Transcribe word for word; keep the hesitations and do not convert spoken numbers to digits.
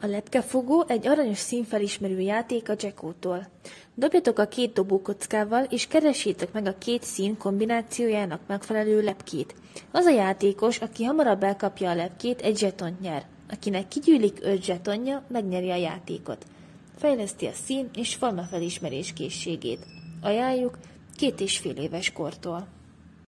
A lepkefogó egy aranyos színfelismerő játék a Djecótól. Dobjatok a két dobókockával, és keresétek meg a két szín kombinációjának megfelelő lepkét. Az a játékos, aki hamarabb elkapja a lepkét, egy zsetont nyer. Akinek kigyűlik öt zsetonja, megnyeri a játékot. Fejleszti a szín és formafelismerés készségét. Ajánljuk két és fél éves kortól.